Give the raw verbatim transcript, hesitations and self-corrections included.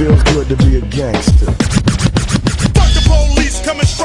feels good to be a gangster. Fuck the police coming straight.